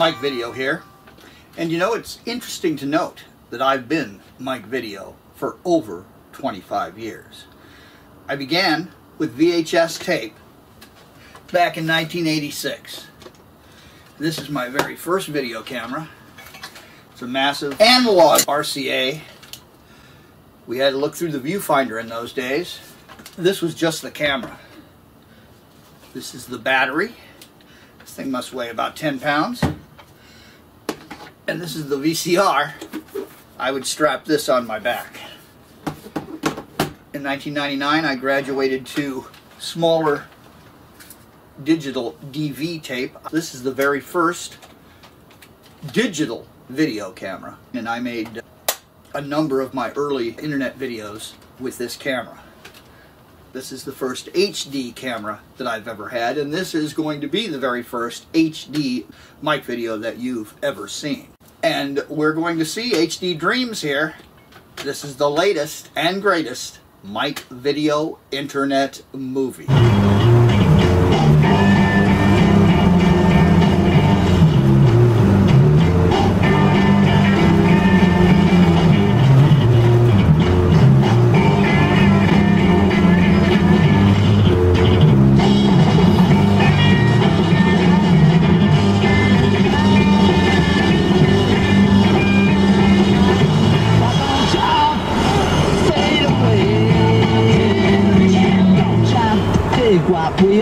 MikeVideo here, and you know, it's interesting to note that I've been MikeVideo for over 25 years. I began with VHS tape back in 1986. This is my very first video camera. It's a massive analog RCA. We had to look through the viewfinder in those days. This was just the camera. This is the battery. This thing must weigh about 10 pounds. And this is the VCR. I would strap this on my back. In 1999, I graduated to smaller digital DV tape. This is the very first digital video camera, and I made a number of my early internet videos with this camera. This is the first HD camera that I've ever had, and this is going to be the very first HD MikeVideo that you've ever seen. And we're going to see HD Dreams here. This is the latest and greatest MikeVideo internet movie.